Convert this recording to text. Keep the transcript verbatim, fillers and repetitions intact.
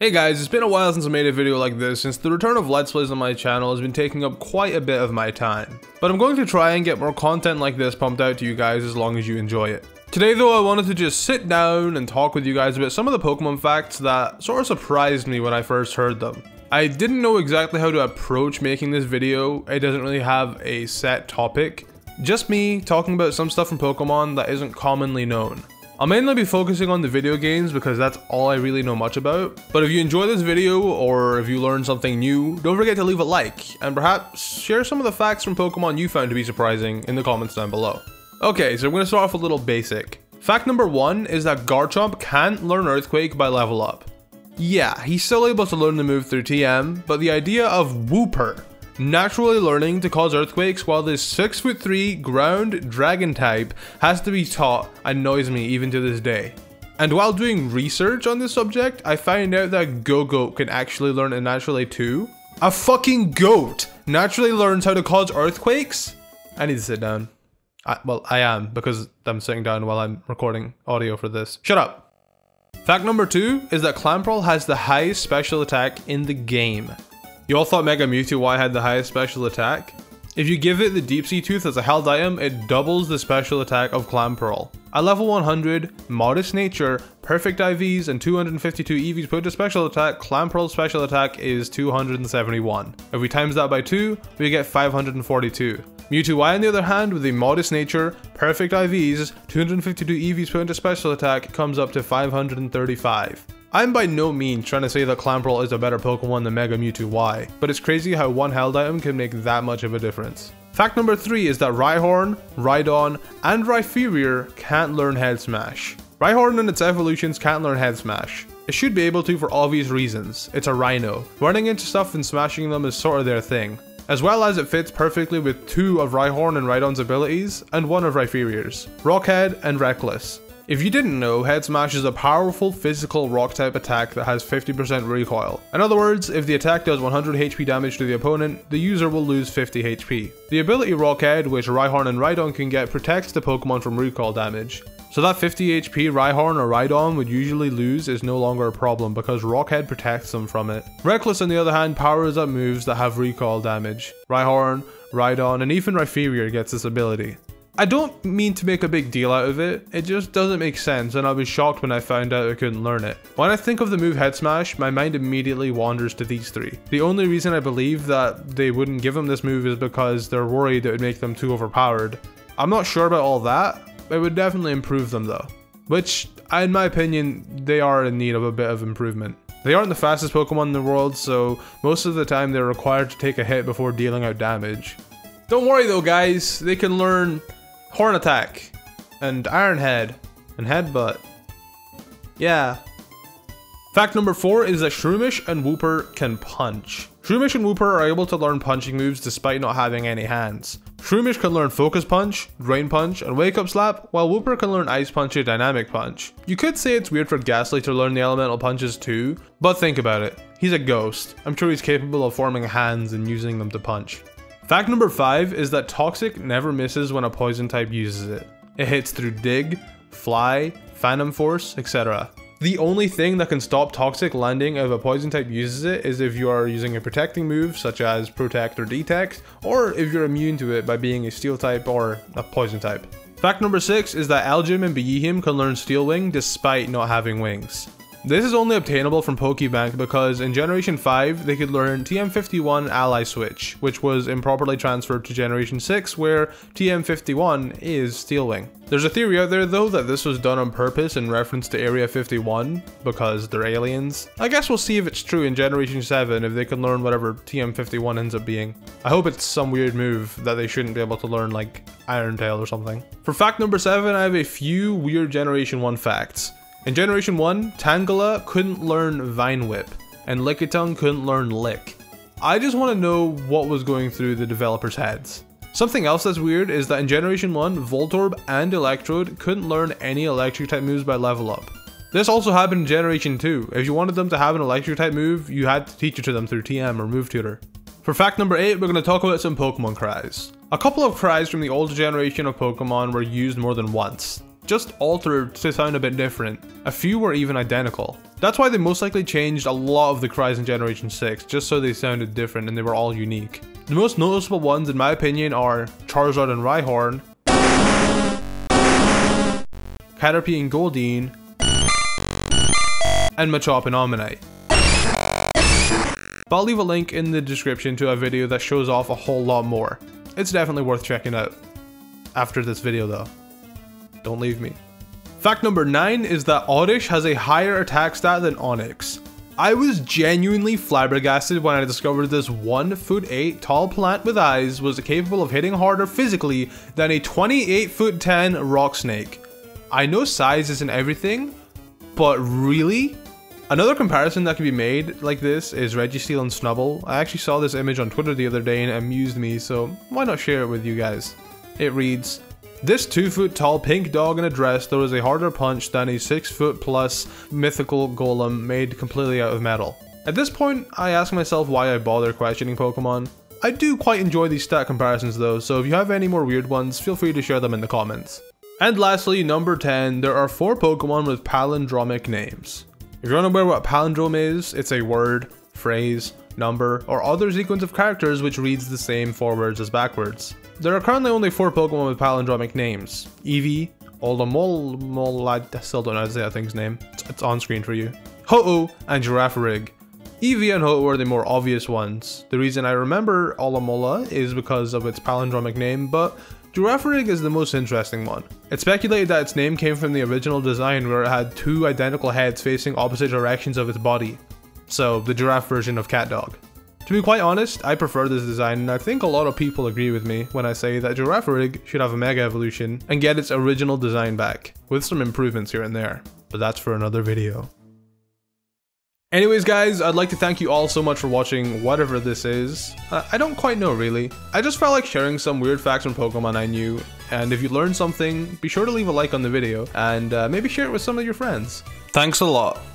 Hey guys, it's been a while since I made a video like this, since the return of Let's Plays on my channel has been taking up quite a bit of my time. But I'm going to try and get more content like this pumped out to you guys as long as you enjoy it. Today though, I wanted to just sit down and talk with you guys about some of the Pokemon facts that sort of surprised me when I first heard them. I didn't know exactly how to approach making this video. It doesn't really have a set topic. Just me talking about some stuff from Pokemon that isn't commonly known. I'll mainly be focusing on the video games because that's all I really know much about. But if you enjoy this video or if you learned something new, don't forget to leave a like and perhaps share some of the facts from Pokemon you found to be surprising in the comments down below. Okay, so I'm going to start off with a little basic. Fact number one is that Garchomp can't learn Earthquake by level up. Yeah, he's still able to learn the move through T M, but the idea of Wooper naturally learning to cause earthquakes while this six foot three ground dragon type has to be taught annoys me even to this day. And while doing research on this subject, I find out that Go-Goat can actually learn it naturally too. A fucking goat naturally learns how to cause earthquakes? I need to sit down. I, well, I am, because I'm sitting down while I'm recording audio for this. Shut up. Fact number two is that Clamperl has the highest special attack in the game. You all thought Mega Mewtwo Y had the highest special attack? If you give it the Deep Sea Tooth as a held item, it doubles the special attack of Clamperl. At level one hundred, modest nature, perfect I Vs, and two hundred fifty-two E Vs put to special attack, Clamperl's special attack is two hundred seventy-one. If we times that by two, we get five hundred forty-two. Mewtwo Y, on the other hand, with a modest nature, perfect I Vs, two hundred fifty-two E Vs put into special attack, comes up to five hundred thirty-five. I'm by no means trying to say that Clamperl is a better Pokemon than Mega Mewtwo Y, but it's crazy how one held item can make that much of a difference. Fact number three is that Rhyhorn, Rhydon, and Rhyperior can't learn Head Smash. Rhyhorn and its evolutions can't learn Head Smash. It should be able to for obvious reasons. It's a rhino. Running into stuff and smashing them is sort of their thing. As well as it fits perfectly with two of Rhyhorn and Rhydon's abilities, and one of Rhyperior's, Rockhead and Reckless. If you didn't know, Head Smash is a powerful physical rock type attack that has fifty percent recoil. In other words, if the attack does one hundred H P damage to the opponent, the user will lose fifty H P. The ability Rockhead, which Rhyhorn and Rhydon can get, protects the Pokemon from recoil damage. So that fifty H P Rhyhorn or Rhydon would usually lose is no longer a problem because Rockhead protects them from it. Reckless, on the other hand, powers up moves that have recoil damage. Rhyhorn, Rhydon, and even Rhyperior gets this ability. I don't mean to make a big deal out of it, it just doesn't make sense and I was shocked when I found out I couldn't learn it. When I think of the move Head Smash, my mind immediately wanders to these three. The only reason I believe that they wouldn't give him this move is because they're worried it would make them too overpowered. I'm not sure about all that, it would definitely improve them though. Which, in my opinion, they are in need of a bit of improvement. They aren't the fastest Pokemon in the world, so most of the time they're required to take a hit before dealing out damage. Don't worry though guys, they can learn Horn Attack, and Iron Head, and Headbutt. Yeah. Fact number four is that Shroomish and Wooper can punch. Shroomish and Wooper are able to learn punching moves despite not having any hands. Shroomish can learn Focus Punch, Drain Punch, and Wake Up Slap, while Wooper can learn Ice Punch and Dynamic Punch. You could say it's weird for Gastly to learn the elemental punches too, but think about it. He's a ghost. I'm sure he's capable of forming hands and using them to punch. Fact number five is that Toxic never misses when a poison type uses it. It hits through Dig, Fly, Phantom Force, et cetera. The only thing that can stop Toxic landing if a poison type uses it is if you are using a protecting move such as Protect or Detect, or if you're immune to it by being a steel type or a poison type. Fact number six is that Algium and Beheem can learn Steel Wing despite not having wings. This is only obtainable from Pokebank because in Generation five they could learn T M fifty-one Ally Switch, which was improperly transferred to Generation six where T M fifty-one is Steel Wing. There's a theory out there though that this was done on purpose in reference to Area fifty-one because they're aliens. I guess we'll see if it's true in Generation seven if they can learn whatever T M fifty-one ends up being. I hope it's some weird move that they shouldn't be able to learn like Iron Tail or something. For fact number seven, I have a few weird Generation one facts. In Generation one, Tangela couldn't learn Vine Whip, and Lickitung couldn't learn Lick. I just want to know what was going through the developers' heads. Something else that's weird is that in Generation one, Voltorb and Electrode couldn't learn any Electric type moves by level up. This also happened in Generation two. If you wanted them to have an Electric type move, you had to teach it to them through T M or Move Tutor. For fact number eight, we're going to talk about some Pokemon cries. A couple of cries from the older generation of Pokemon were used more than once. just altered to sound a bit different. A few were even identical. That's why they most likely changed a lot of the cries in Generation six, just so they sounded different and they were all unique. The most noticeable ones, in my opinion, are Charizard and Rhyhorn, Caterpie and Goldeen, and Machop and Omanyte. But I'll leave a link in the description to a video that shows off a whole lot more. It's definitely worth checking out. After this video though. Don't leave me. Fact number nine is that Oddish has a higher attack stat than Onix. I was genuinely flabbergasted when I discovered this one foot eight tall plant with eyes was capable of hitting harder physically than a twenty-eight foot ten rock snake. I know size isn't everything, but really? Another comparison that can be made like this is Registeel and Snubbull. I actually saw this image on Twitter the other day and it amused me, so why not share it with you guys? It reads, "This two foot tall pink dog in a dress throws a harder punch than a six foot plus mythical golem made completely out of metal." At this point, I ask myself why I bother questioning Pokemon. I do quite enjoy these stat comparisons though, so if you have any more weird ones, feel free to share them in the comments. And lastly, number ten, there are four Pokemon with palindromic names. If you're unaware what palindrome is, it's a word, phrase, number, or other sequence of characters which reads the same forwards as backwards. There are currently only four Pokemon with palindromic names: Eevee, Olamol, I still don't know how to say that thing's name, it's, it's on screen for you, Ho-Oh, and Girafarig. Eevee and Ho-Oh are the more obvious ones. The reason I remember Olamola is because of its palindromic name, but Girafarig is the most interesting one. It's speculated that its name came from the original design where it had two identical heads facing opposite directions of its body. So, the giraffe version of CatDog. To be quite honest, I prefer this design and I think a lot of people agree with me when I say that Girafarig should have a Mega Evolution and get its original design back, with some improvements here and there. But that's for another video. Anyways guys, I'd like to thank you all so much for watching whatever this is. Uh, I don't quite know really. I just felt like sharing some weird facts on Pokemon I knew, and if you learned something, be sure to leave a like on the video, and uh, maybe share it with some of your friends. Thanks a lot.